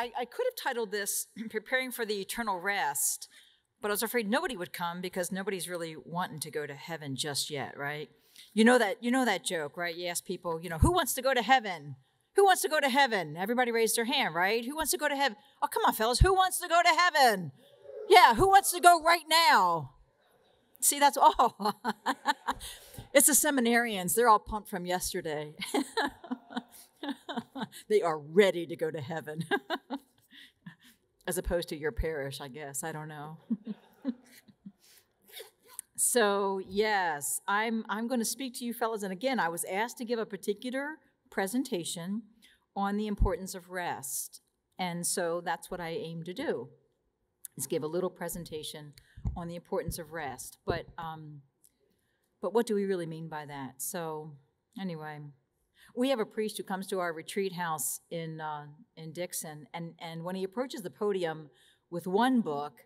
I could have titled this Preparing for the Eternal Rest, but I was afraid nobody would come because nobody's really wanting to go to heaven just yet, right? You know that joke, right? You ask people, you know, who wants to go to heaven? Who wants to go to heaven? Everybody raised their hand, right? Who wants to go to heaven? Oh, come on, fellas. Who wants to go to heaven? Yeah, who wants to go right now? See, that's all. It's the seminarians. They're all pumped from yesterday. They are ready to go to heaven. As opposed to your parish, I guess. I don't know. So, yes, I'm going to speak to you fellas. And again, I was asked to give a particular presentation on the importance of rest. And so that's what I aim to do, is give a little presentation on the importance of rest. But what do we really mean by that? So anyway, we have a priest who comes to our retreat house in Dixon, and when he approaches the podium with one book,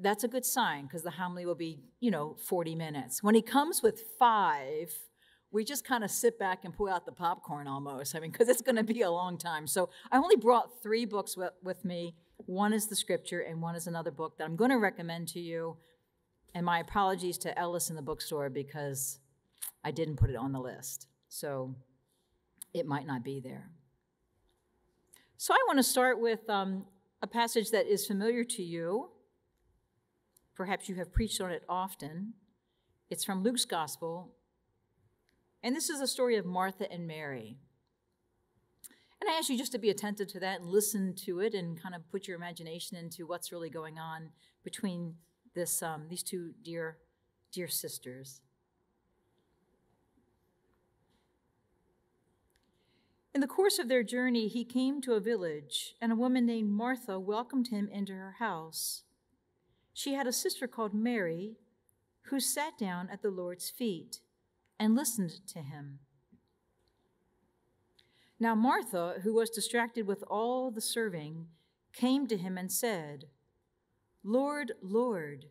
that's a good sign because the homily will be, you know, 40 minutes. When he comes with five, we just kind of sit back and pull out the popcorn almost, I mean, because it's going to be a long time. So I only brought three books with me. One is the scripture, and one is another book that I'm going to recommend to you. And my apologies to Ellis in the bookstore because I didn't put it on the list. So it might not be there. So I want to start with a passage that is familiar to you. Perhaps you have preached on it often. It's from Luke's Gospel. And this is a story of Martha and Mary. And I ask you just to be attentive to that and listen to it and kind of put your imagination into what's really going on between this these two dear sisters. In the course of their journey, he came to a village, and a woman named Martha welcomed him into her house. She had a sister called Mary, who sat down at the Lord's feet and listened to him. Now Martha, who was distracted with all the serving, came to him and said, "Lord, Lord,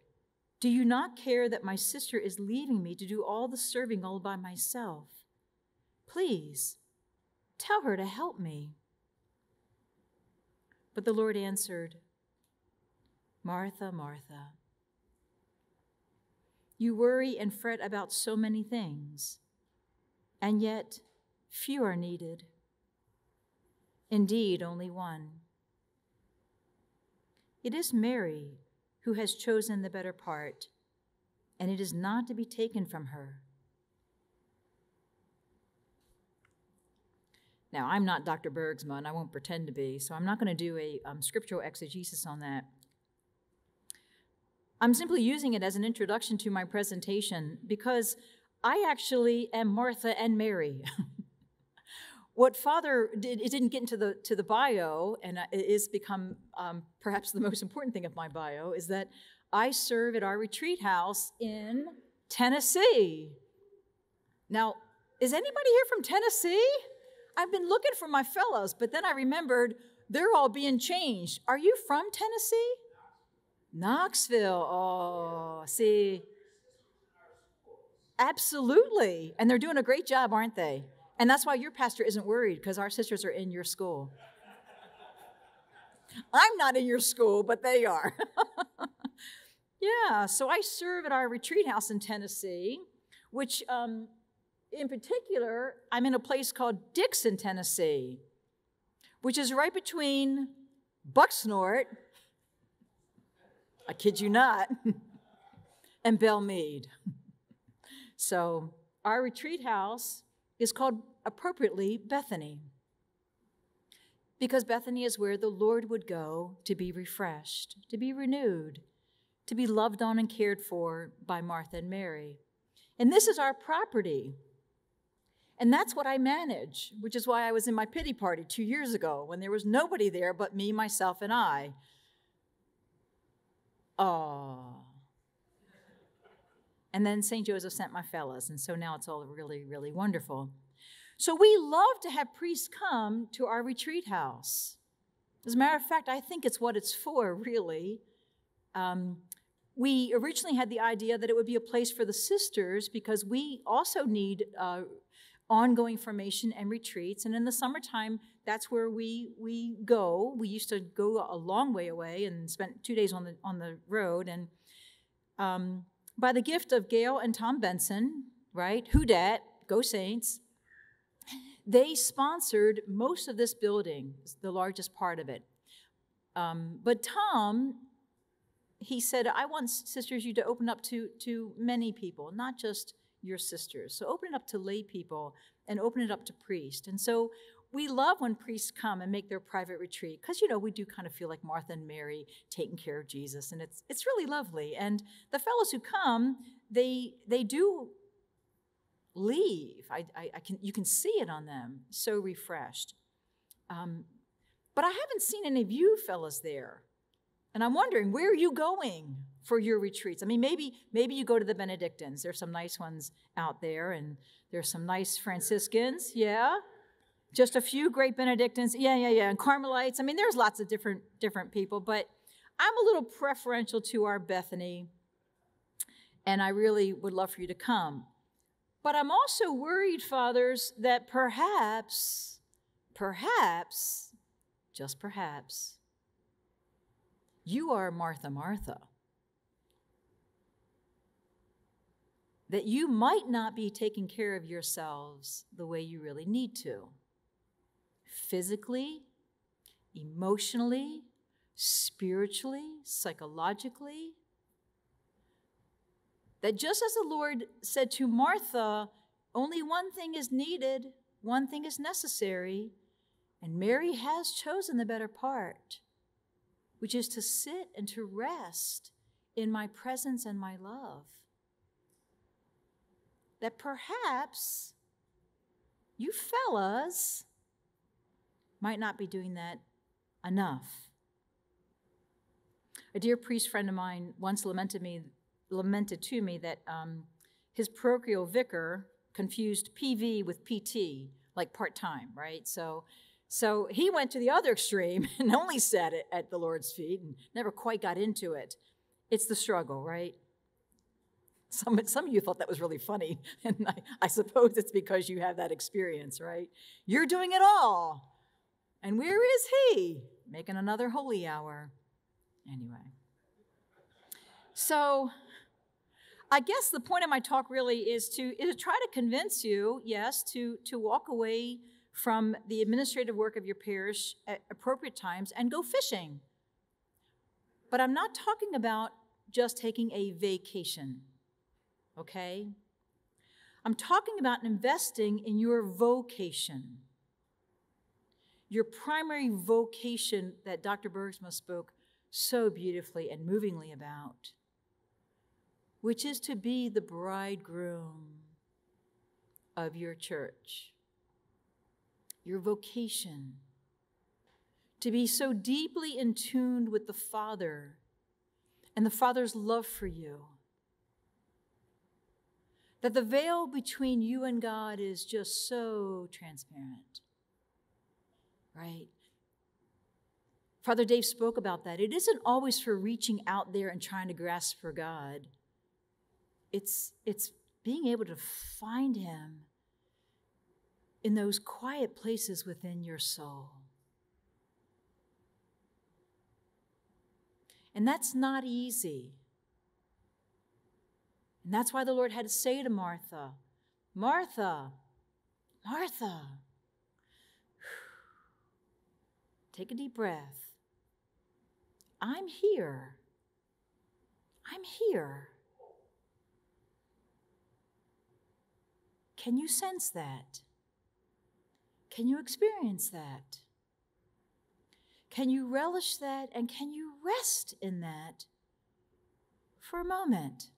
do you not care that my sister is leaving me to do all the serving all by myself? Please, tell her to help me." But the Lord answered, "Martha, Martha, you worry and fret about so many things, and yet few are needed. Indeed, only one. It is Mary who has chosen the better part, and it is not to be taken from her." Now, I'm not Dr. Bergsma, and I won't pretend to be, so I'm not going to do a scriptural exegesis on that. I'm simply using it as an introduction to my presentation because I actually am Martha and Mary. What Father did, it didn't get into the bio, and it has become perhaps the most important thing of my bio, is that I serve at our retreat house in Tennessee. Now, is anybody here from Tennessee? I've been looking for my fellows, but then I remembered they're all being changed. Are you from Tennessee? Knoxville. Oh, see. Absolutely. And they're doing a great job, aren't they? And that's why your pastor isn't worried, because our sisters are in your school. I'm not in your school, but they are. Yeah, so I serve at our retreat house in Tennessee, which in particular, I'm in a place called Dixon, Tennessee, which is right between Bucksnort, I kid you not, and Bell Mead. So our retreat house is called appropriately Bethany, because Bethany is where the Lord would go to be refreshed, to be renewed, to be loved on and cared for by Martha and Mary. And this is our property. And that's what I manage, which is why I was in my pity party 2 years ago when there was nobody there but me, myself, and I. Oh. And then St. Joseph sent my fellas, and so now it's all really, really wonderful. So we love to have priests come to our retreat house. As a matter of fact, I think it's what it's for, really. We originally had the idea that it would be a place for the sisters because we also need ongoing formation and retreats. And in the summertime, that's where we go. We used to go a long way away and spent 2 days on the road. And by the gift of Gail and Tom Benson, right, who dat, go Saints, they sponsored most of this building, the largest part of it. But Tom, he said, I want sisters you to open up to many people, not just your sisters. So open it up to lay people and open it up to priests. And so we love when priests come and make their private retreat because, you know, we do kind of feel like Martha and Mary taking care of Jesus. And it's really lovely. And the fellows who come, they do leave. You can see it on them, so refreshed. But I haven't seen any of you fellas there. And I'm wondering, where are you going for your retreats? I mean, maybe you go to the Benedictines. There's some nice ones out there, and there's some nice Franciscans, yeah? Just a few great Benedictines, yeah, and Carmelites. I mean, there's lots of different people, but I'm a little preferential to our Bethany, and I really would love for you to come. But I'm also worried, fathers, that perhaps, just perhaps, you are Martha, Martha. That you might not be taking care of yourselves the way you really need to. Physically, emotionally, spiritually, psychologically. That just as the Lord said to Martha, only one thing is needed, one thing is necessary, and Mary has chosen the better part, which is to sit and to rest in my presence and my love. That perhaps you fellas might not be doing that enough. A dear priest friend of mine once lamented to me that his parochial vicar confused PV with PT, like part-time, right? So he went to the other extreme and only sat at the Lord's feet and never quite got into it. It's the struggle, right? Some of you thought that was really funny, and I suppose it's because you have that experience, right? You're doing it all, and where is he? Making another holy hour. Anyway. So I guess the point of my talk really is to try to convince you, yes, to walk away from the administrative work of your parish at appropriate times and go fishing. But I'm not talking about just taking a vacation, okay? I'm talking about investing in your vocation, your primary vocation that Dr. Bergsma spoke so beautifully and movingly about, which is to be the bridegroom of your church. Your vocation, to be so deeply in tune with the Father and the Father's love for you, that the veil between you and God is just so transparent, right? Father Dave spoke about that. It isn't always for reaching out there and trying to grasp for God. It's being able to find him in those quiet places within your soul. And that's not easy. And that's why the Lord had to say to Martha, Martha, Martha, take a deep breath. I'm here. I'm here. Can you sense that? Can you experience that? Can you relish that, and can you rest in that for a moment?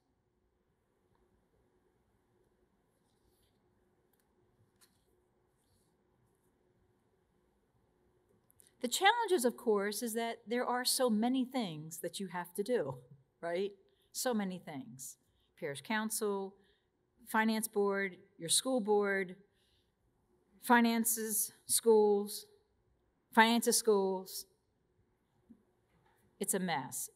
The challenges, of course, is that there are so many things that you have to do, right? So many things. Parish council, finance board, your school board, finances, schools. It's a mess.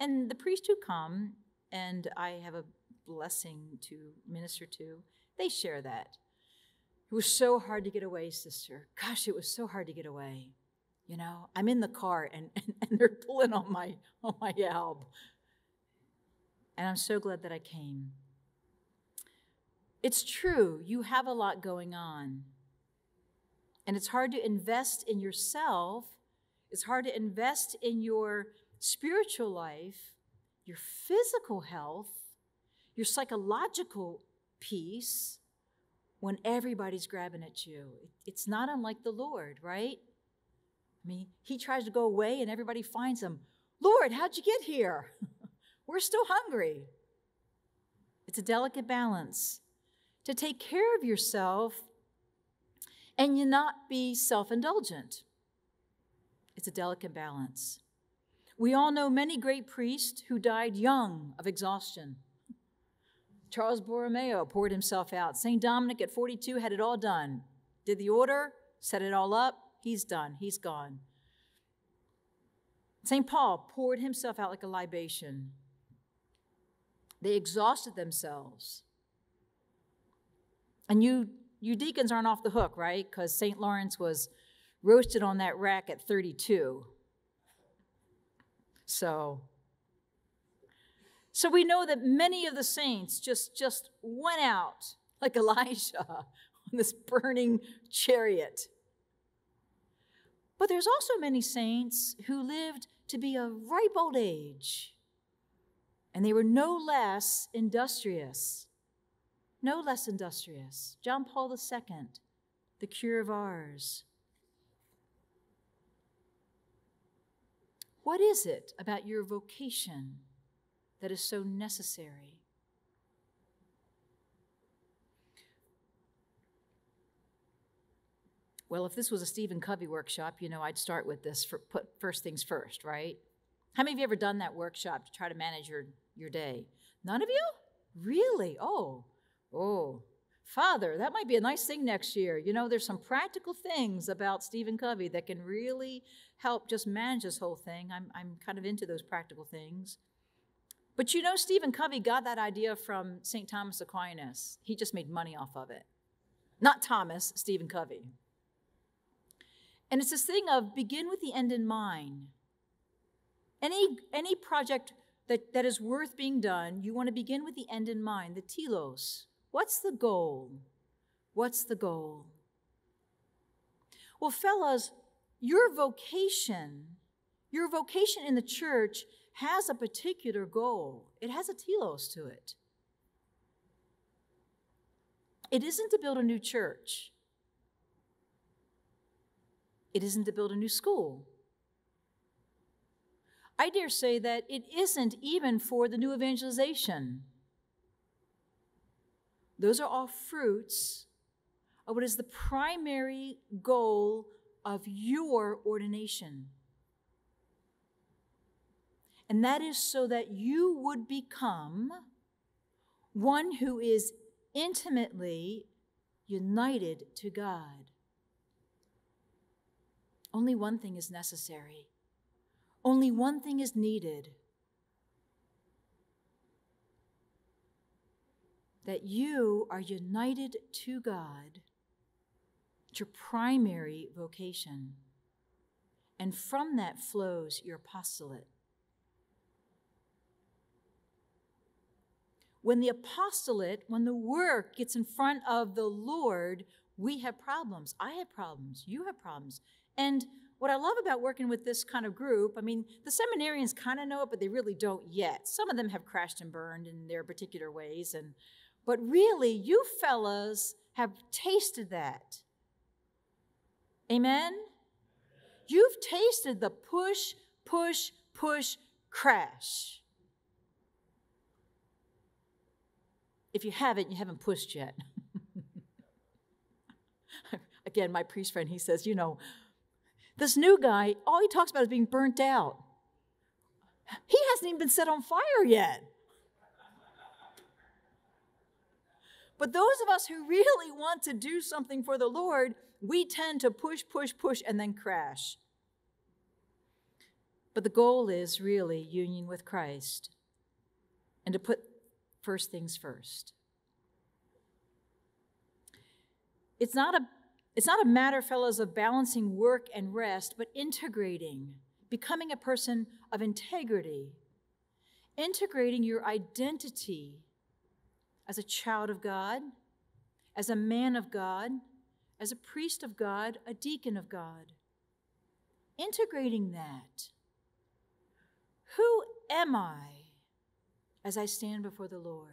And the priests who come, and I have a blessing to minister to, They share that. It was so hard to get away, sister. Gosh, it was so hard to get away. You know, I'm in the car and they're pulling on my alb. And I'm so glad that I came. It's true, you have a lot going on. And it's hard to invest in yourself. It's hard to invest in your spiritual life, your physical health, your psychological peace, when everybody's grabbing at you. It's not unlike the Lord, right? I mean, he tries to go away and everybody finds him. Lord, how'd you get here? We're still hungry. It's a delicate balance to take care of yourself and you not be self-indulgent. It's a delicate balance. We all know many great priests who died young of exhaustion. Charles Borromeo poured himself out. St. Dominic at 42 had it all done. Did the order, set it all up. He's done. He's gone. St. Paul poured himself out like a libation. They exhausted themselves. And you deacons aren't off the hook, right? Because St. Lawrence was roasted on that rack at 32. So we know that many of the saints just went out like Elijah on this burning chariot. But there's also many saints who lived to be a ripe old age, and they were no less industrious. No less industrious. John Paul II, the Curé of Ars. What is it about your vocation that is so necessary? Well, if this was a Stephen Covey workshop, you know I'd start with this, for put first things first, right? How many of you ever done that workshop to try to manage your day? None of you? Really? Oh, Father, that might be a nice thing next year. You know, there's some practical things about Stephen Covey that can really help just manage this whole thing. I'm kind of into those practical things. But you know, Stephen Covey got that idea from St. Thomas Aquinas. He just made money off of it. Not Thomas, Stephen Covey. And it's this thing of begin with the end in mind. Any project that is worth being done, you want to begin with the end in mind, the telos. What's the goal? What's the goal? Well, fellas, your vocation in the church has a particular goal. It has a telos to it. It isn't to build a new church. It isn't to build a new school. I dare say that it isn't even for the new evangelization. Those are all fruits of what is the primary goal of your ordination. And that is so that you would become one who is intimately united to God. Only one thing is necessary. Only one thing is needed. That you are united to God, your primary vocation. And from that flows your apostolate. When the apostolate, when the work gets in front of the Lord, we have problems. I have problems. You have problems. And what I love about working with this kind of group, I mean, the seminarians kind of know it, but they really don't yet. Some of them have crashed and burned in their particular ways, but really, you fellas have tasted that. Amen? You've tasted the push, push, push, crash. If you haven't, you haven't pushed yet. Again, my priest friend, he says, you know, this new guy, all he talks about is being burnt out. He hasn't even been set on fire yet. But those of us who really want to do something for the Lord, we tend to push, push, push, and then crash. But the goal is really union with Christ and to put first things first. It's not a matter, fellows, of balancing work and rest, but integrating, becoming a person of integrity, integrating your identity as a child of God, as a man of God, as a priest of God, a deacon of God. Integrating that. Who am I as I stand before the Lord?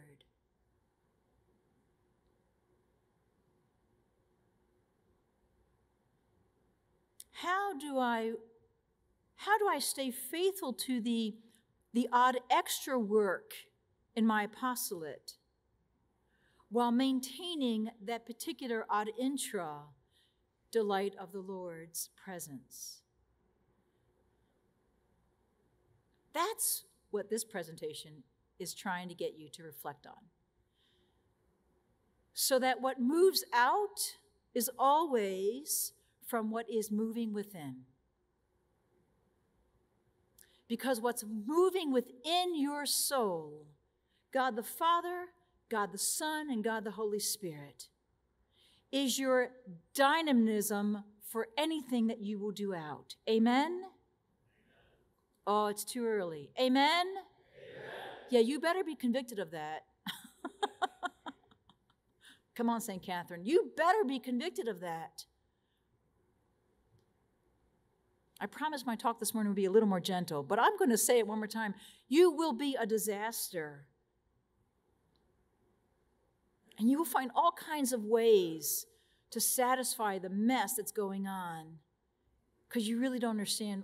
How do I stay faithful to the odd extra work in my apostolate while maintaining that particular ad intra delight of the Lord's presence? That's what this presentation is trying to get you to reflect on. So that what moves out is always from what is moving within. Because what's moving within your soul, God the Father, God the Son, and God the Holy Spirit, is your dynamism for anything that you will do out. Amen? Oh, it's too early. Amen? Amen. Yeah, you better be convicted of that. Come on, St. Catherine. You better be convicted of that. I promised my talk this morning would be a little more gentle, but I'm going to say it one more time. You will be a disaster. And you will find all kinds of ways to satisfy the mess that's going on because you really don't understand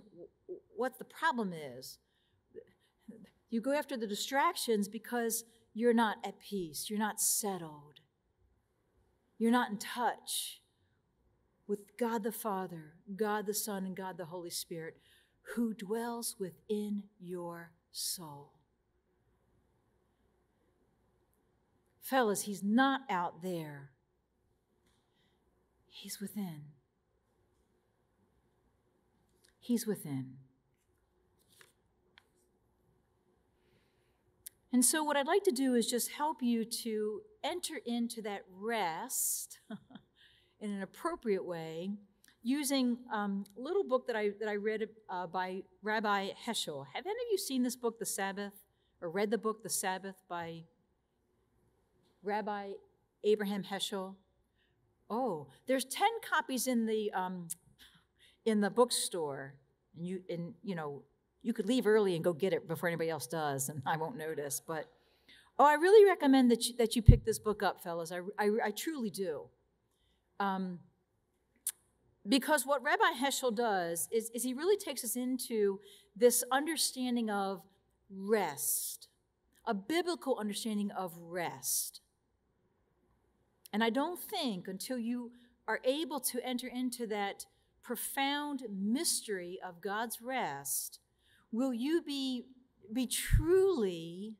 what the problem is. You go after the distractions because you're not at peace. You're not settled. You're not in touch with God the Father, God the Son, and God the Holy Spirit, who dwells within your soul. Fellas, he's not out there. He's within. He's within. And so what I'd like to do is just help you to enter into that rest in an appropriate way using a little book that I read by Rabbi Heschel. Have any of you seen this book, The Sabbath, or read the book, The Sabbath, by Rabbi Abraham Heschel? Oh, there's 10 copies in the bookstore, and you could leave early and go get it before anybody else does, and I won't notice. But oh, I really recommend that you pick this book up, fellas. I truly do, because what Rabbi Heschel does is he really takes us into this understanding of rest, a biblical understanding of rest. And I don't think until you are able to enter into that profound mystery of God's rest, will you be truly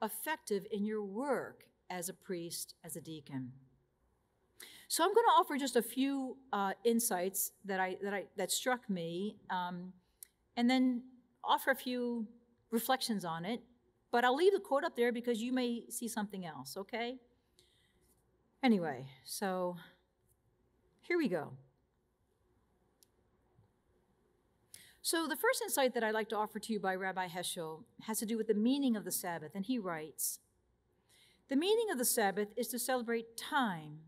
effective in your work as a priest, as a deacon. So I'm going to offer just a few insights that struck me, and then offer a few reflections on it. But I'll leave the quote up there because you may see something else, okay? Anyway, so here we go. So the first insight that I'd like to offer to you by Rabbi Heschel has to do with the meaning of the Sabbath, and he writes, "The meaning of the Sabbath is to celebrate time.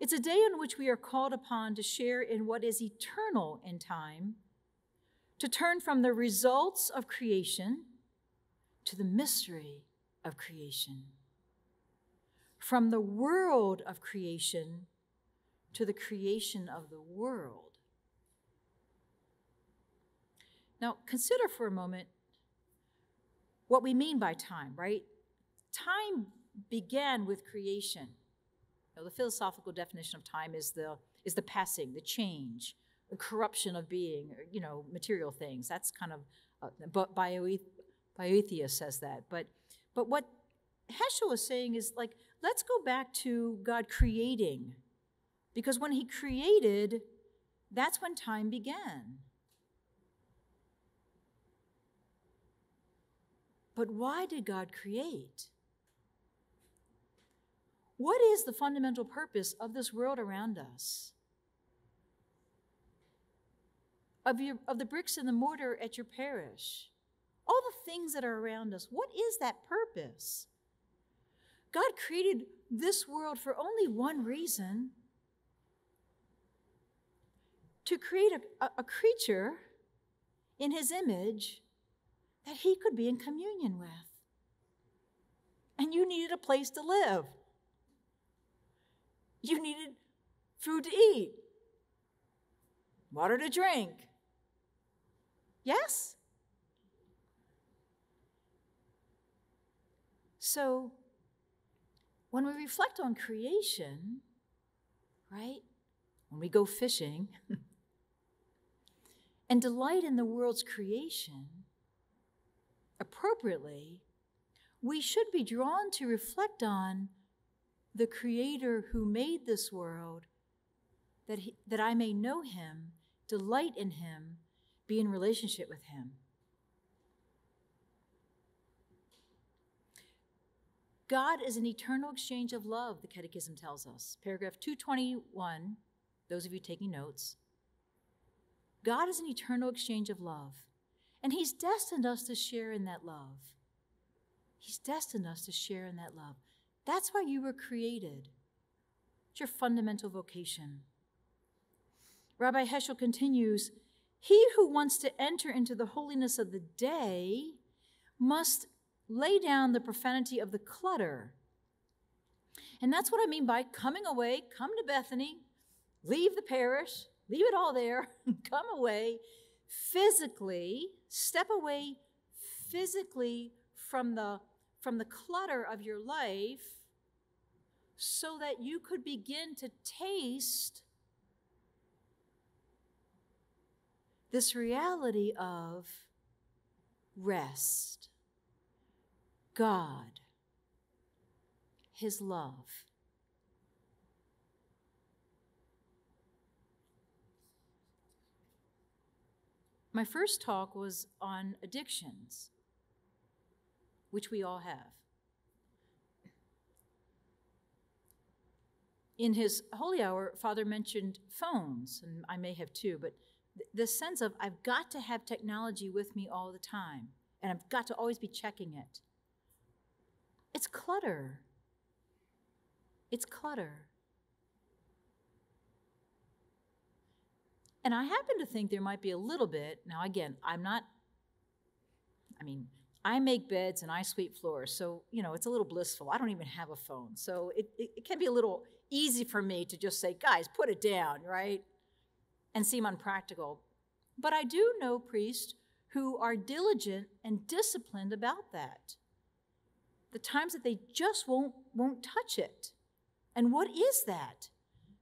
It's a day on which we are called upon to share in what is eternal in time, to turn from the results of creation to the mystery of creation, from the world of creation to the creation of the world." Now, consider for a moment what we mean by time, right? Time began with creation. Now, the philosophical definition of time is the passing, the change, the corruption of being, material things. That's kind of Bioethia says that, but what Heschel is saying is, like, let's go back to God creating, because when he created, that's when time began. But why did God create? What is the fundamental purpose of this world around us? Of the bricks and the mortar at your parish? All the things that are around us, what is that purpose? God created this world for only one reason. To create a creature in his image that he could be in communion with. And you needed a place to live. You needed food to eat, water to drink. Yes? So when we reflect on creation, right, when we go fishing and delight in the world's creation appropriately, we should be drawn to reflect on the Creator who made this world, that I may know him, delight in him, be in relationship with him. God is an eternal exchange of love, the Catechism tells us. Paragraph 221, those of you taking notes. God is an eternal exchange of love, and he's destined us to share in that love. He's destined us to share in that love. That's why you were created. It's your fundamental vocation. Rabbi Heschel continues, he who wants to enter into the holiness of the day must lay down the profanity of the clutter. And that's what I mean by coming away, come to Bethany, leave the parish, leave it all there, come away physically, step away physically from the clutter of your life so that you could begin to taste this reality of rest. God, his love. My first talk was on addictions, which we all have. In his holy hour, Father mentioned phones, and I may have too, but the sense of I've got to have technology with me all the time, and I've got to always be checking it. It's clutter. It's clutter. And I happen to think there might be a little bit, now again, I make beds and I sweep floors, so, you know, it's a little blissful. I don't even have a phone, so it can be a little easy for me to just say, guys, put it down, right? And seem unpractical. But I do know priests who are diligent and disciplined about that. The times that they just won't touch it. And what is that?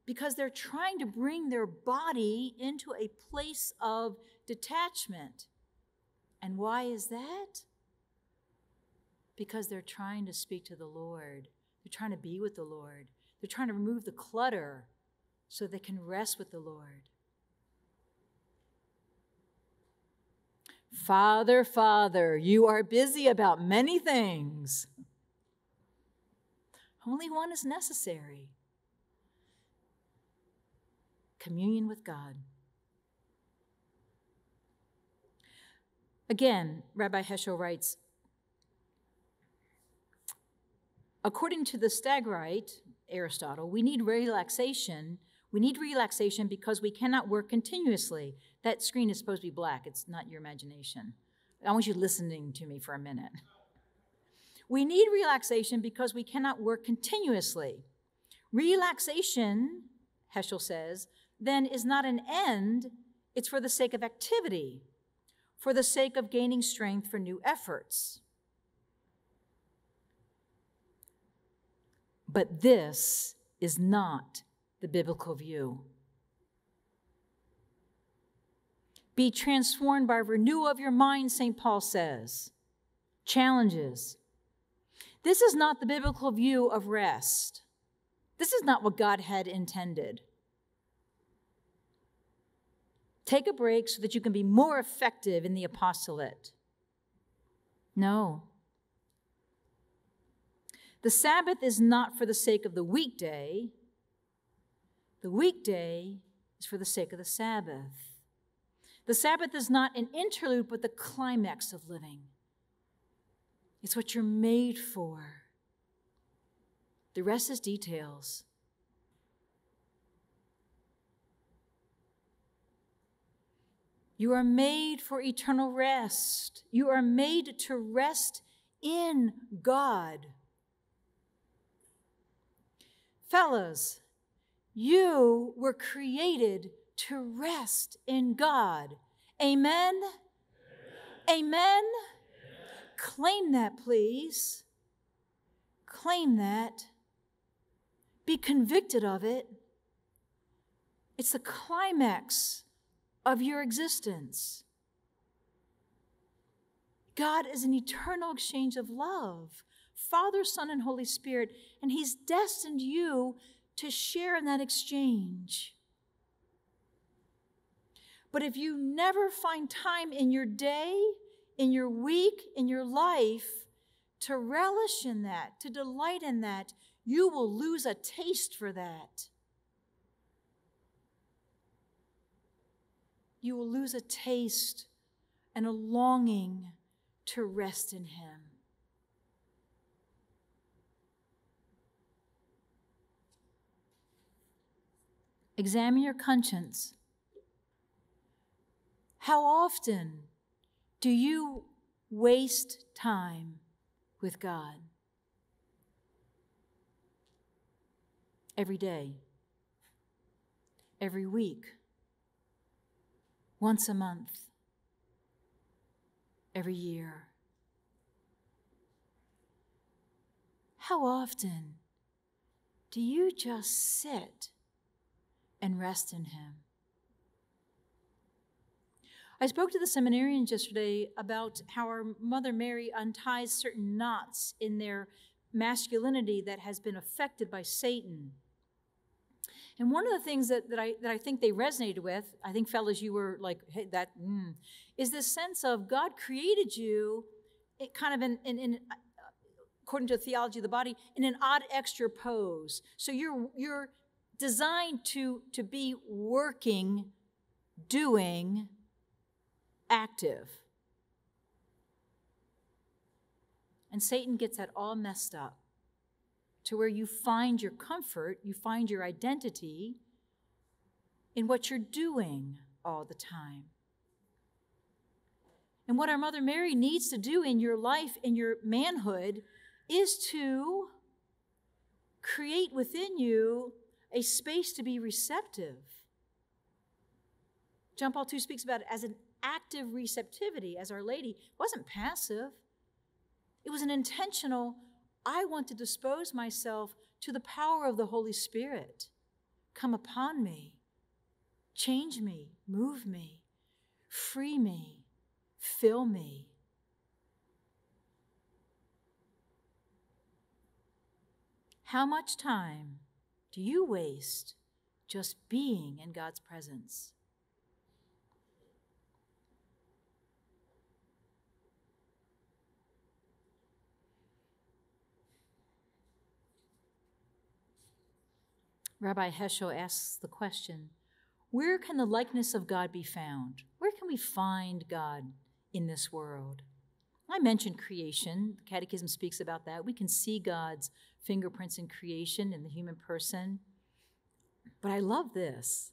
Because they're trying to bring their body into a place of detachment. And why is that? Because they're trying to speak to the Lord. They're trying to be with the Lord. They're trying to remove the clutter so they can rest with the Lord. Father, Father, you are busy about many things. Only one is necessary. Communion with God. Again, Rabbi Heschel writes, according to the Stagirite, Aristotle, we need relaxation because we cannot work continuously. That screen is supposed to be black. It's not your imagination. I want you listening to me for a minute. We need relaxation because we cannot work continuously. Relaxation, Heschel says, then is not an end. It's for the sake of activity, for the sake of gaining strength for new efforts. But this is not the biblical view. Be transformed by renewal of your mind, St. Paul says. Challenges. This is not the biblical view of rest. This is not what God had intended. Take a break so that you can be more effective in the apostolate. No. The Sabbath is not for the sake of the weekday. The weekday is for the sake of the Sabbath. The Sabbath is not an interlude, but the climax of living. It's what you're made for. The rest is details. You are made for eternal rest. You are made to rest in God. Fellas, you were created to rest in God. Amen? Amen? Amen? Claim that, please. Claim that. Be convicted of it. It's the climax of your existence. God is an eternal exchange of love, Father, Son, and Holy Spirit, and He's destined you to share in that exchange. But if you never find time in your day, in your week, in your life, to relish in that, to delight in that, you will lose a taste for that. You will lose a taste and a longing to rest in Him. Examine your conscience. How often do you waste time with God? Every day, every week, once a month, every year. How often do you just sit and rest in Him? I spoke to the seminarians yesterday about how our Mother Mary unties certain knots in their masculinity that has been affected by Satan. And one of the things that I think they resonated with, I think, fellas, you were like, hey, that, is this sense of God created you, it kind of in according to the theology of the body, in an odd extra pose. So you're designed to be working, doing, active. And Satan gets that all messed up to where you find your comfort, you find your identity in what you're doing all the time. And what our Mother Mary needs to do in your life, in your manhood, is to create within you a space to be receptive. John Paul II speaks about it as an active receptivity, as Our Lady. It wasn't passive. It was an intentional, I want to dispose myself to the power of the Holy Spirit. Come upon me, change me, move me, free me, fill me. How much time do you waste just being in God's presence? Rabbi Heschel asks the question, where can the likeness of God be found? Where can we find God in this world? I mentioned creation. The Catechism speaks about that. We can see God's fingerprints in creation, in the human person. But I love this.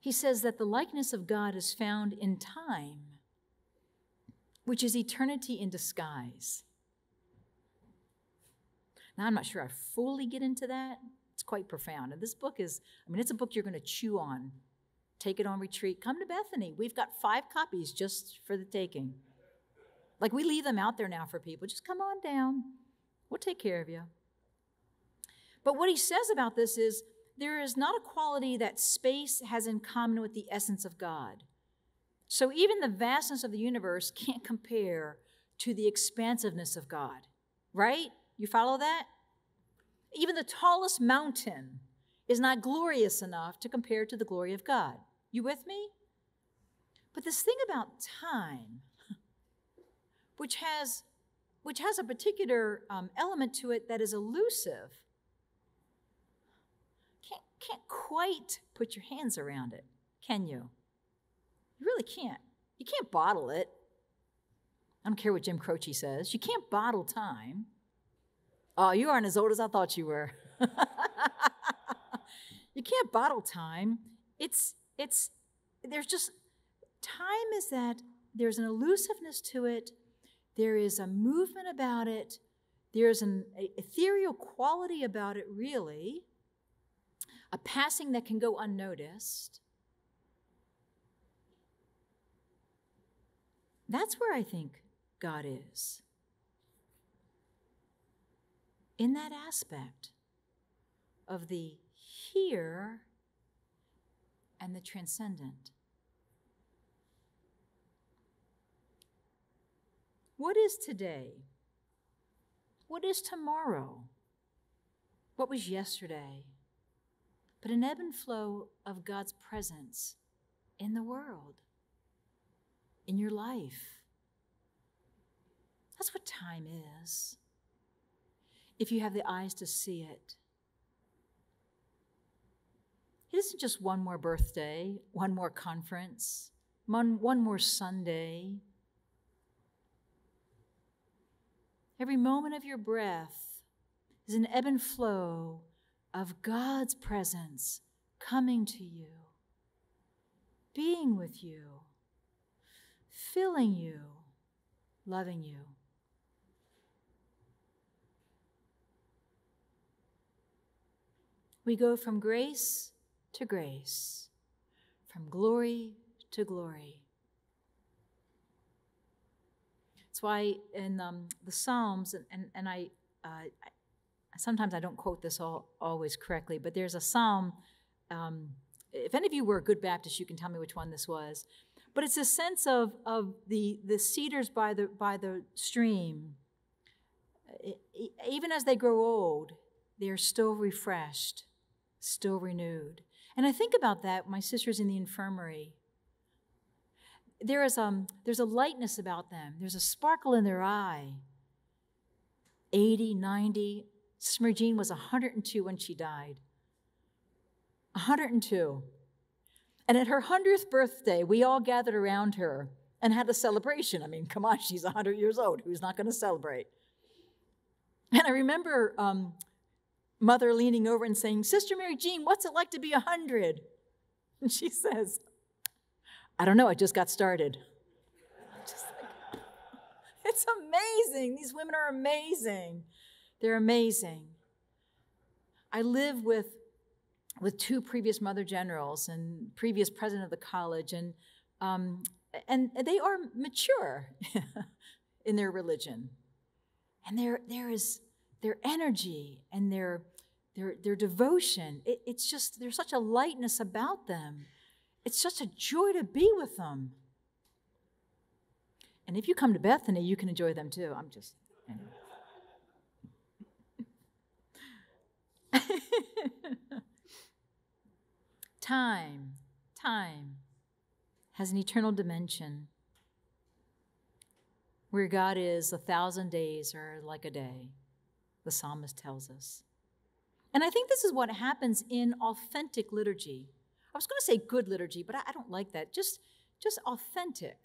He says that the likeness of God is found in time, which is eternity in disguise. Now, I'm not sure I fully get into that. It's quite profound. And this book is, I mean, it's a book you're going to chew on. Take it on retreat. Come to Bethany. We've got 5 copies just for the taking. Like, we leave them out there now for people. Just come on down. We'll take care of you. But what he says about this is, there is not a quality that space has in common with the essence of God. So even the vastness of the universe can't compare to the expansiveness of God, right? You follow that? Even the tallest mountain is not glorious enough to compare to the glory of God. You with me? But this thing about time, which has a particular element to it that is elusive. Can't quite put your hands around it, can you? You really can't. You can't bottle it. I don't care what Jim Croce says. You can't bottle time. Oh, you aren't as old as I thought you were. You can't bottle time. There's just, time is that there's an elusiveness to it. There is a movement about it. There's an ethereal quality about it, really. A passing that can go unnoticed. That's where I think God is. In that aspect of the here and the transcendent. What is today? What is tomorrow? What was yesterday? But an ebb and flow of God's presence in the world, in your life. That's what time is, if you have the eyes to see it. It isn't just one more birthday, one more conference, one more Sunday. Every moment of your breath is an ebb and flow of God's presence coming to you, being with you, filling you, loving you. We go from grace to grace, from glory to glory. That's why in the Psalms, sometimes I don't quote this always correctly, but there's a psalm. If any of you were good Baptists, you can tell me which one this was. But it's a sense of the cedars by the stream. Even as they grow old, they are still refreshed, still renewed. And I think about that. My sister's in the infirmary. There's a lightness about them. There's a sparkle in their eye. 80, 90. Sister Jean was 102 when she died. 102. And at her 100th birthday, we all gathered around her and had a celebration. I mean, come on, she's 100 years old. Who's not going to celebrate? And I remember Mother leaning over and saying, Sister Mary Jean, what's it like to be 100? And she says, I don't know, I just got started. Just like, it's amazing. These women are amazing. They're amazing. I live with two previous Mother Generals and previous president of the college, and they are mature in their religion, and their energy and their devotion. It's just, there's such a lightness about them. It's such a joy to be with them. And if you come to Bethany, you can enjoy them too. I'm just. Anyway. Time has an eternal dimension where God is 1,000 days or like a day, the psalmist tells us. And I think this is what happens in authentic liturgy. I was going to say good liturgy, but I don't like that. Just authentic,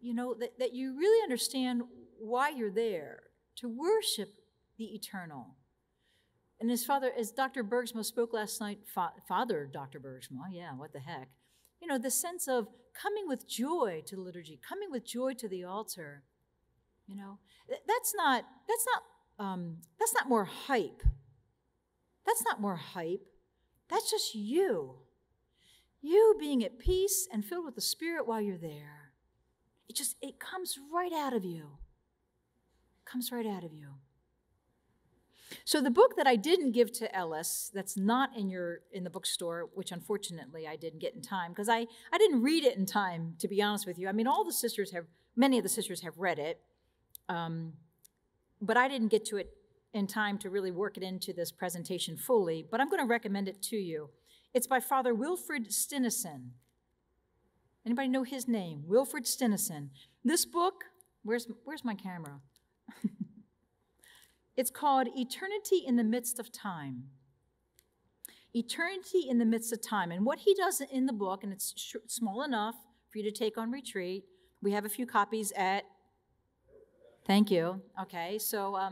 you know, that you really understand why you're there, to worship the eternal. And as Dr. Bergsma spoke last night, Father Dr. Bergsma, yeah, what the heck, you know, the sense of coming with joy to the liturgy, coming with joy to the altar, you know, that's not more hype. That's not more hype. That's just you being at peace and filled with the Spirit while you're there. It comes right out of you. It comes right out of you. So the book that I didn't give to Ellis, that's not in the bookstore, which unfortunately I didn't get in time, because I didn't read it in time, to be honest with you. I mean, many of the sisters have read it, but I didn't get to it in time to really work it into this presentation fully, but I'm going to recommend it to you. It's by Father Wilfred Stinson. Anybody know his name? Wilfred Stinson. This book Where's my camera? It's called Eternity in the Midst of Time. Eternity in the Midst of Time. And what he does in the book, and it's small enough for you to take on retreat. We have a few copies at, thank you. Okay, so I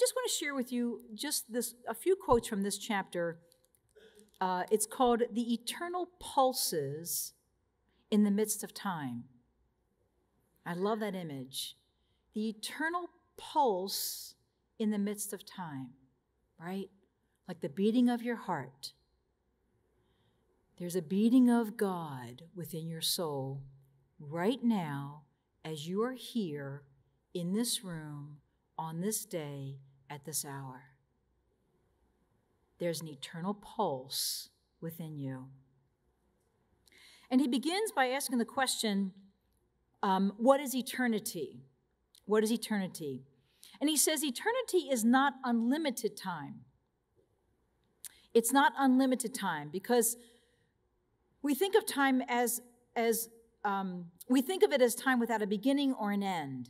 just want to share with you just this, a few quotes from this chapter. It's called The Eternal Pulses in the Midst of Time. I love that image. The eternal pulse in the midst of time, right? Like the beating of your heart. There's a beating of God within your soul right now as you are here in this room on this day at this hour. There's an eternal pulse within you. And he begins by asking the question, what is eternity? What is eternity? And he says eternity is not unlimited time. It's not unlimited time because we think of time as we think of it as time without a beginning or an end,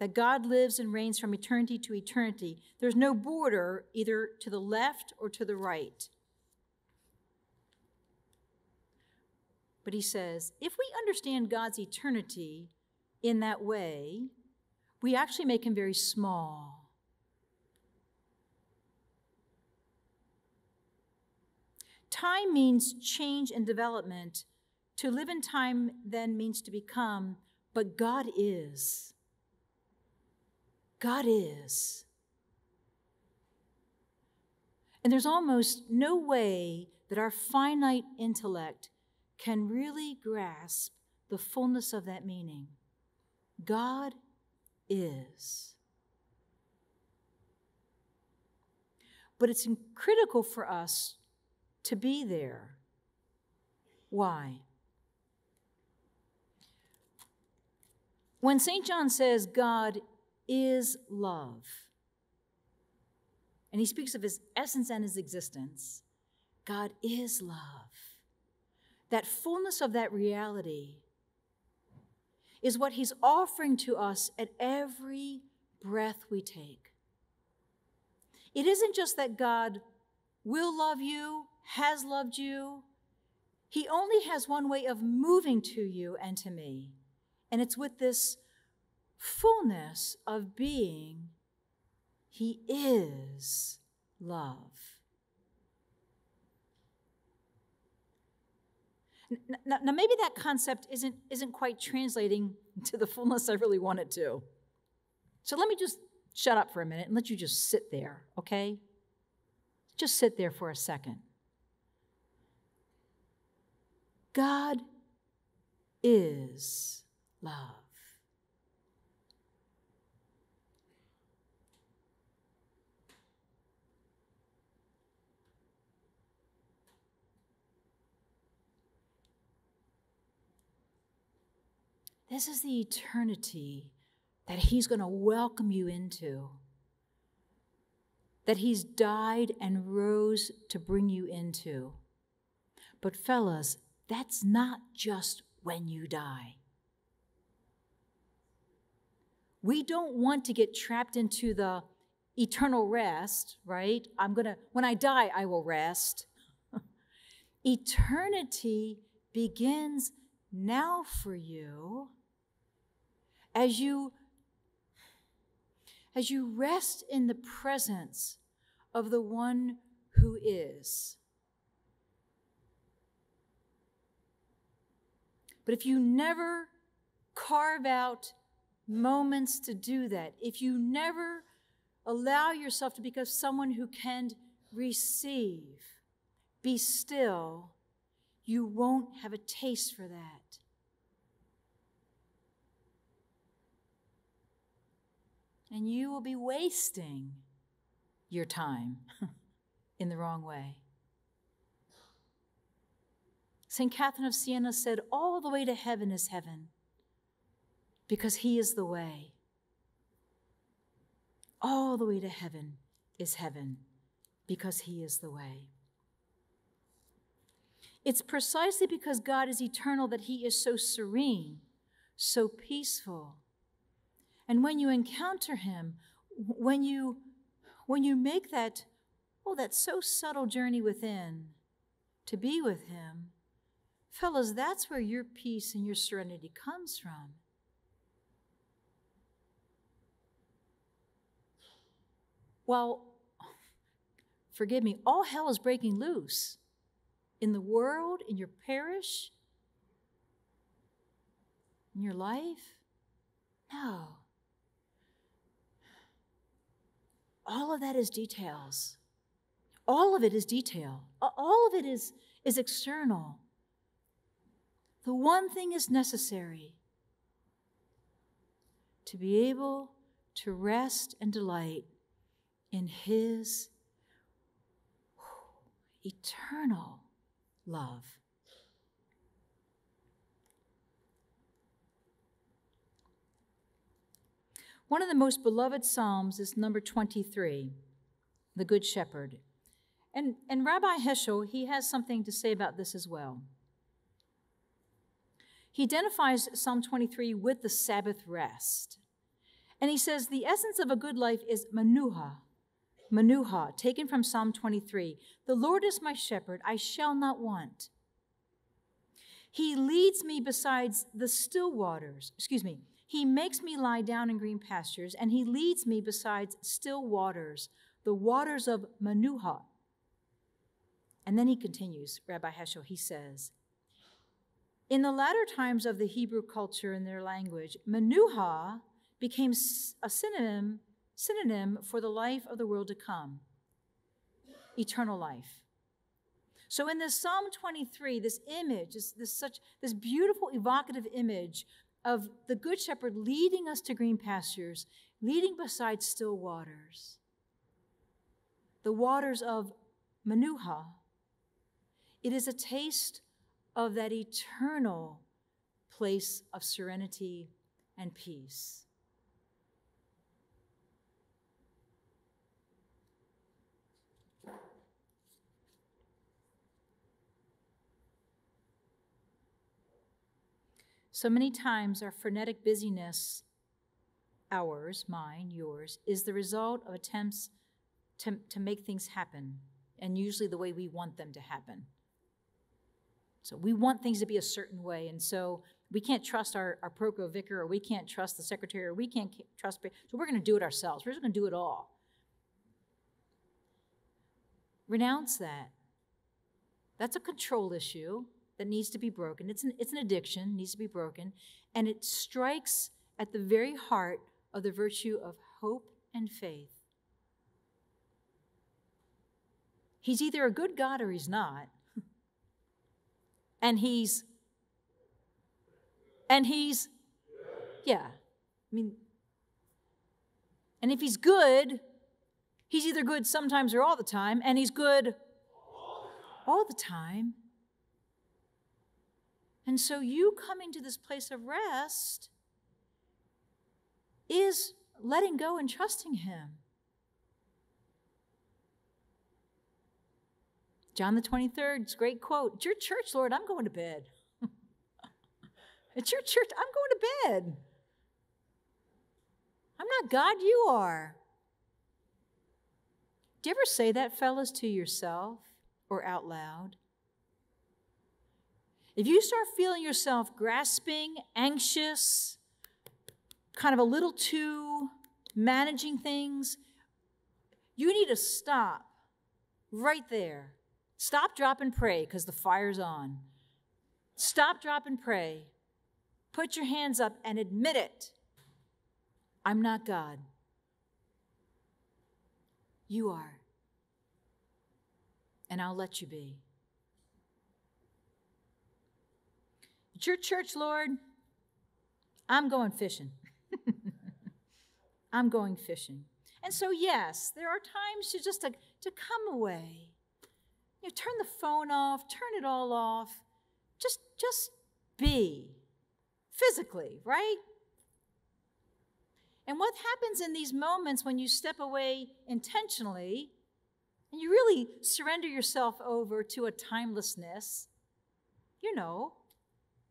that God lives and reigns from eternity to eternity. There's no border either to the left or to the right. But he says, if we understand God's eternity in that way, we actually make him very small. Time means change and development. To live in time then means to become, but God is. God is. And there's almost no way that our finite intellect can really grasp the fullness of that meaning. God is. But it's critical for us to be there. Why? When St. John says God is love, and he speaks of his essence and his existence, God is love. That fullness of that reality is what he's offering to us at every breath we take. It isn't just that God will love you, has loved you. He only has one way of moving to you and to me, and it's with this fullness of being. He is love. Now, maybe that concept isn't quite translating to the fullness I really want it to. So let me just shut up for a minute and let you just sit there, okay? Just sit there for a second. God is love. This is the eternity that he's going to welcome you into, that he's died and rose to bring you into. But fellas, that's not just when you die. We don't want to get trapped into the eternal rest, right? When I die, I will rest. Eternity begins now for you. As you rest in the presence of the one who is. But if you never carve out moments to do that, if you never allow yourself to become someone who can receive, be still, you won't have a taste for that. And you will be wasting your time in the wrong way. St. Catherine of Siena said, all the way to heaven is heaven, because he is the way. All the way to heaven is heaven, because he is the way. It's precisely because God is eternal that he is so serene, so peaceful. And when you encounter him, when you make that, oh, that so subtle journey within to be with him, fellas, that's where your peace and your serenity comes from. While, forgive me, all hell is breaking loose in the world, in your parish, in your life, no. All of that is details. All of it is detail. All of it is external. The one thing is necessary to be able to rest and delight in his eternal love. One of the most beloved Psalms is number 23, the Good Shepherd. And Rabbi Heschel, he has something to say about this as well. He identifies Psalm 23 with the Sabbath rest. And he says, the essence of a good life is manuha. Manuha, taken from Psalm 23. The Lord is my shepherd, I shall not want. He leads me beside the still waters. Excuse me. He makes me lie down in green pastures, and he leads me beside still waters, the waters of Manuha. And then he continues, Rabbi Heschel, he says, in the latter times of the Hebrew culture and their language, Manuha became a synonym for the life of the world to come, eternal life. So in this Psalm 23, this image, this beautiful evocative image of the Good Shepherd leading us to green pastures, leading beside still waters, the waters of Manuha, it is a taste of that eternal place of serenity and peace. So many times our frenetic busyness, ours, mine, yours, is the result of attempts to make things happen, and usually the way we want them to happen. So we want things to be a certain way, and so we can't trust our proco vicar, or we can't trust the secretary, or we can't trust, so we're going to do it ourselves. We're just going to do it all. Renounce that. That's a control issue that needs to be broken. It's an addiction, needs to be broken, and it strikes at the very heart of the virtue of hope and faith. He's either a good God or he's not. And he's, yeah. I mean, and if he's good, he's either good sometimes or all the time, and he's good all the time. And so you coming to this place of rest is letting go and trusting him. John the 23rd's great quote, it's your church, Lord, I'm going to bed. It's your church, I'm going to bed. I'm not God, you are. Do you ever say that, fellas, to yourself or out loud? If you start feeling yourself grasping, anxious, kind of a little too managing things, you need to stop right there. Stop, drop, and pray, because the fire's on. Stop, drop, and pray. Put your hands up and admit it. I'm not God. You are. And I'll let you be. It's your church, Lord. I'm going fishing. I'm going fishing. And so, yes, there are times to just to come away. You know, turn the phone off, turn it all off. Just be physically, right? And what happens in these moments when you step away intentionally and you really surrender yourself over to a timelessness, you know,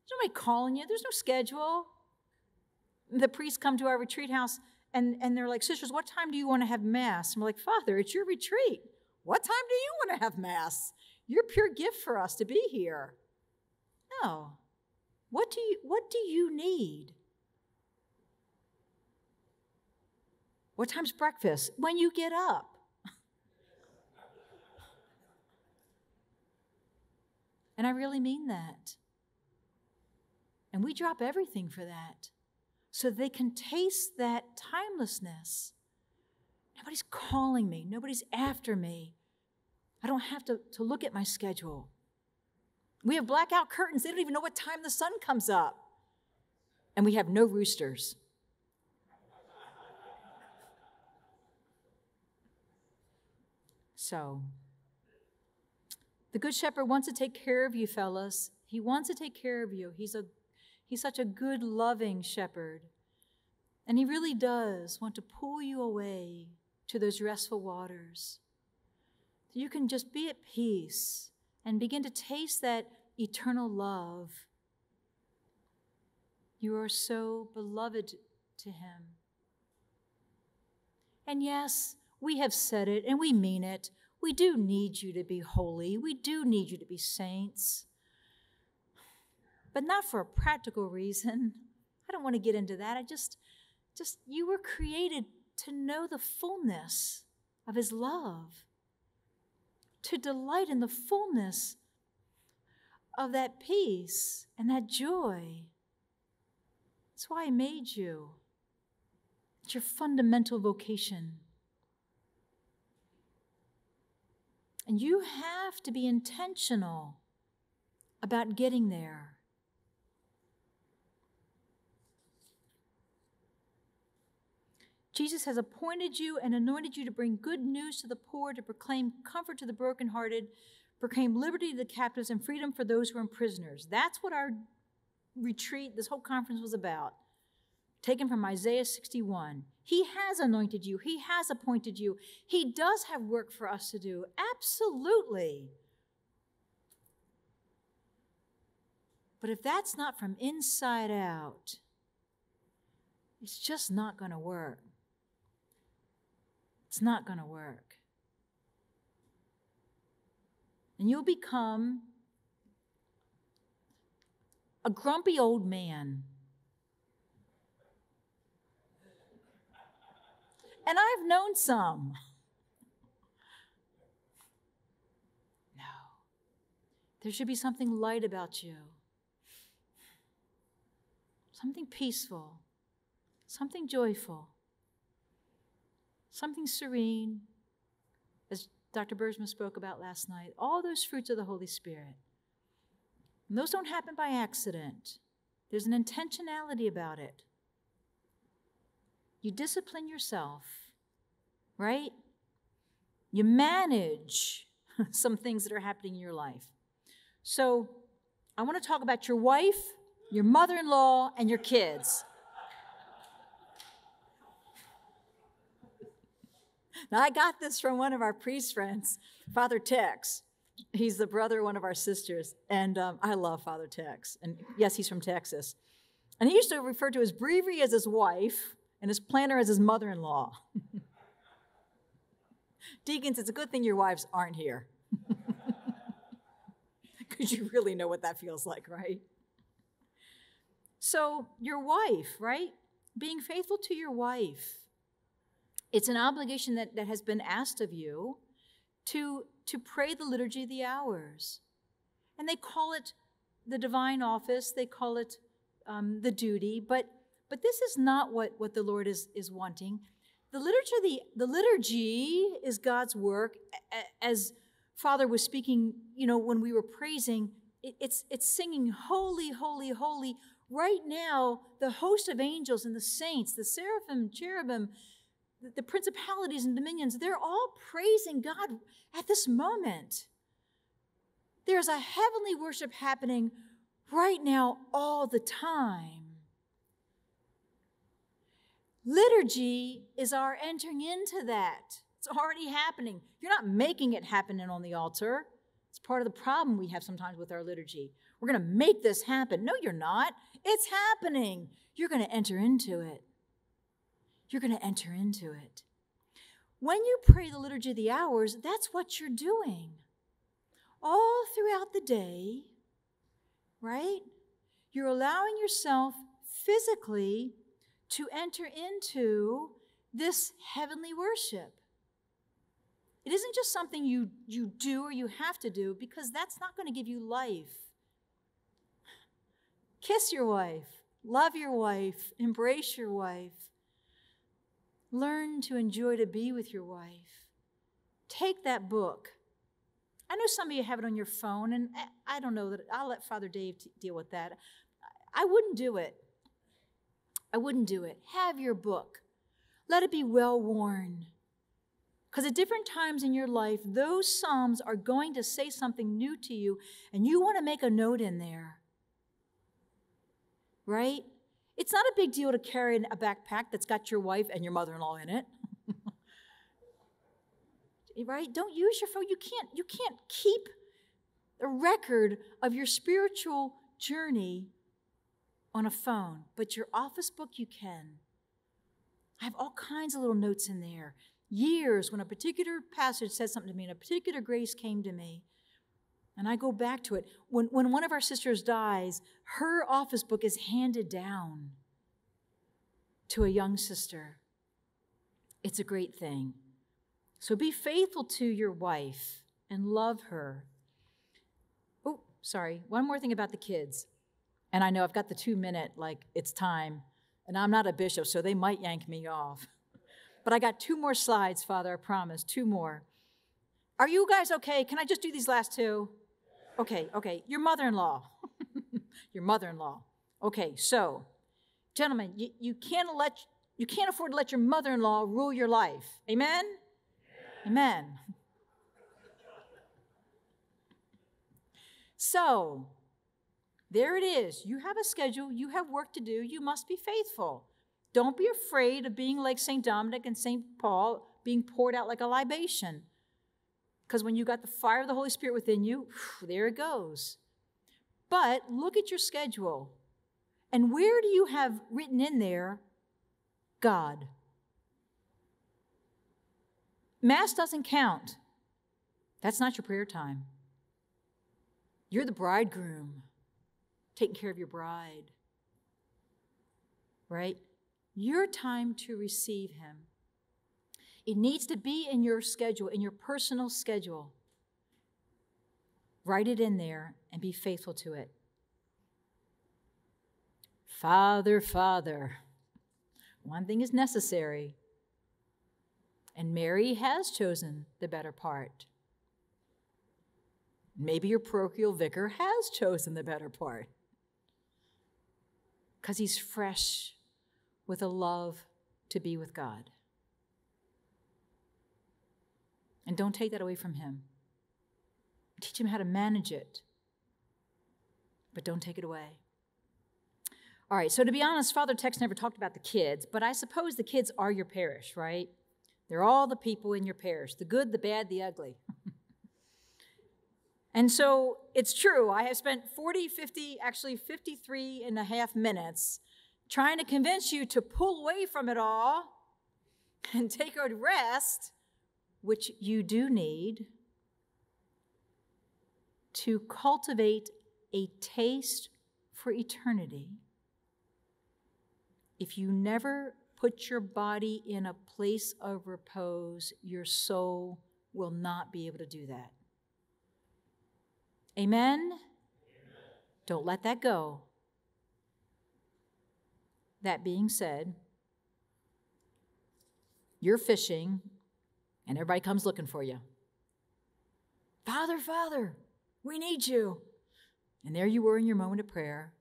there's nobody calling you. There's no schedule. the priests come to our retreat house, and they're like, sisters, what time do you want to have Mass? And we're like, Father, it's your retreat. What time do you want to have Mass? You're a pure gift for us to be here. No. What do you need? What time's breakfast? When you get up. And I really mean that. And we drop everything for that so they can taste that timelessness. Nobody's calling me. Nobody's after me. I don't have to look at my schedule. We have blackout curtains. They don't even know what time the sun comes up. And we have no roosters. So, the Good Shepherd wants to take care of you, fellas. He wants to take care of you. He's such a good, loving shepherd. And he really does want to pull you away to those restful waters. So you can just be at peace and begin to taste that eternal love. You are so beloved to him. And yes, we have said it and we mean it. We do need you to be holy. We do need you to be saints. But not for a practical reason. I don't want to get into that. I just you were created to know the fullness of his love, to delight in the fullness of that peace and that joy. That's why he made you. It's your fundamental vocation. And you have to be intentional about getting there. Jesus has appointed you and anointed you to bring good news to the poor, to proclaim comfort to the brokenhearted, proclaim liberty to the captives, and freedom for those who are prisoners. That's what our retreat, this whole conference was about, taken from Isaiah 61. He has anointed you. He has appointed you. He does have work for us to do. Absolutely. But if that's not from inside out, it's just not going to work. It's not going to work. And you'll become a grumpy old man. And I've known some. No. There should be something light about you. Something peaceful. Something joyful. Something serene, as Dr. Bergsma spoke about last night, all those fruits of the Holy Spirit. And those don't happen by accident. There's an intentionality about it. You discipline yourself, right? You manage some things that are happening in your life. So I want to talk about your wife, your mother-in-law, and your kids. Now, I got this from one of our priest friends, Father Tex. He's the brother of one of our sisters, and I love Father Tex. And yes, he's from Texas. And he used to refer to his breviary as his wife and his planner as his mother-in-law. Deacons, it's a good thing your wives aren't here. Because you really know what that feels like, right? So your wife, right? Being faithful to your wife. It's an obligation that has been asked of you to pray the Liturgy of the Hours. And they call it the divine office. They call it the duty. But this is not what the Lord is wanting. The liturgy is God's work. As Father was speaking, you know, when we were praising, it's singing, holy, holy, holy. Right now, the host of angels and the saints, the seraphim, cherubim, the principalities and dominions, they're all praising God at this moment. There's a heavenly worship happening right now all the time. Liturgy is our entering into that. It's already happening. You're not making it happen on the altar. It's part of the problem we have sometimes with our liturgy. We're going to make this happen. No, you're not. It's happening. You're going to enter into it. You're going to enter into it. When you pray the Liturgy of the Hours, that's what you're doing. All throughout the day, right? You're allowing yourself physically to enter into this heavenly worship. It isn't just something you do or you have to do, because that's not going to give you life. Kiss your wife, love your wife, embrace your wife. Learn to enjoy to be with your wife. Take that book. I know some of you have it on your phone, and I don't know that I'll let Father Dave deal with that. I wouldn't do it. I wouldn't do it. Have your book. Let it be well-worn. Because at different times in your life, those Psalms are going to say something new to you, and you want to make a note in there. Right? It's not a big deal to carry a backpack that's got your wife and your mother-in-law in it. Right? Don't use your phone. You can't keep a record of your spiritual journey on a phone, but your office book you can. I have all kinds of little notes in there. Years when a particular passage said something to me and a particular grace came to me, and I go back to it. When one of our sisters dies, her office book is handed down to a young sister. It's a great thing. So be faithful to your wife and love her. Oh, sorry, one more thing about the kids. And I know I've got the 2-minute, like, it's time. And I'm not a bishop, so they might yank me off. But I got 2 more slides, Father, I promise, 2 more. Are you guys okay? Can I just do these last 2? Okay. Your mother-in-law. Your mother-in-law. Okay, so, gentlemen, you can't afford to let your mother-in-law rule your life. Amen? Amen. So, there it is. You have a schedule. You have work to do. You must be faithful. Don't be afraid of being like St. Dominic and St. Paul, being poured out like a libation. Because when you got the fire of the Holy Spirit within you, there it goes. But look at your schedule. And where do you have written in there, God? Mass doesn't count. That's not your prayer time. You're the bridegroom, taking care of your bride, right? Your time to receive him. It needs to be in your schedule, in your personal schedule. Write it in there and be faithful to it. Father, one thing is necessary. And Mary has chosen the better part. Maybe your parochial vicar has chosen the better part. Because he's fresh with a love to be with God. And don't take that away from him. Teach him how to manage it. But don't take it away. All right, so to be honest, Father Tex never talked about the kids, but I suppose the kids are your parish, right? They're all the people in your parish, the good, the bad, the ugly. And so it's true. I have spent 53 and a half minutes trying to convince you to pull away from it all and take a rest, which you do need, to cultivate a taste for eternity. If you never put your body in a place of repose, your soul will not be able to do that. Amen? Amen. Don't let that go. That being said, you're fishing, and everybody comes looking for you. Father, we need you. And there you were in your moment of prayer.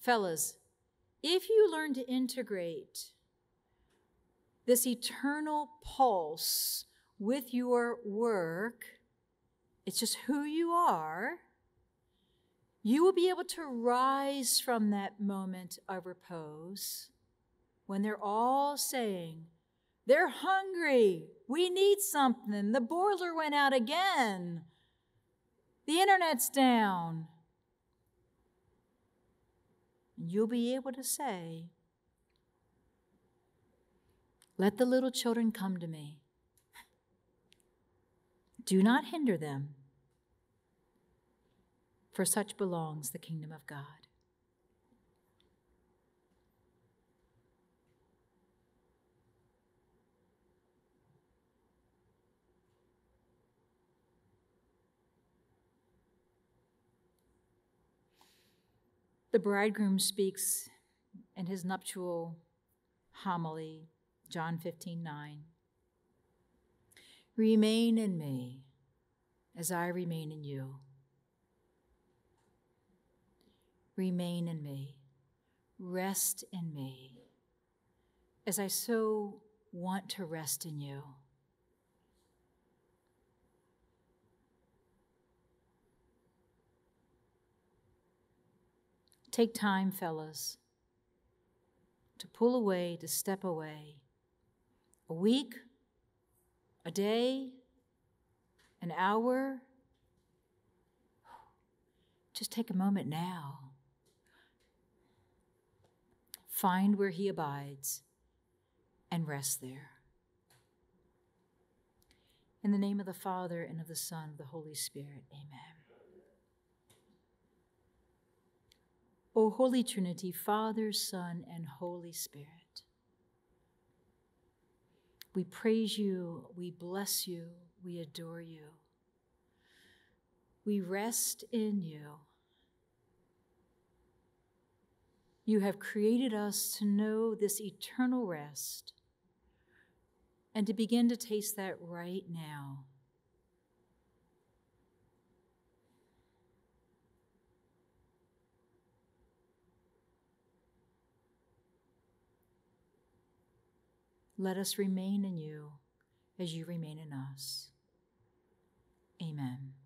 Fellas, if you learn to integrate this eternal pulse with your work, it's just who you are, you will be able to rise from that moment of repose when they're all saying, they're hungry, we need something, the boiler went out again. The internet's down. And you'll be able to say, let the little children come to me. Do not hinder them, for such belongs the kingdom of God. The bridegroom speaks in his nuptial homily, John 15:9. Remain in me as I remain in you. Remain in me. Rest in me as I so want to rest in you. Take time, fellas, to pull away, to step away. A week, a day, an hour. Just take a moment now. Find where he abides and rest there. In the name of the Father, and of the Son, and of the Holy Spirit, amen. O Holy Trinity, Father, Son, and Holy Spirit, we praise you, we bless you, we adore you. We rest in you. You have created us to know this eternal rest and to begin to taste that right now. Let us remain in you as you remain in us. Amen.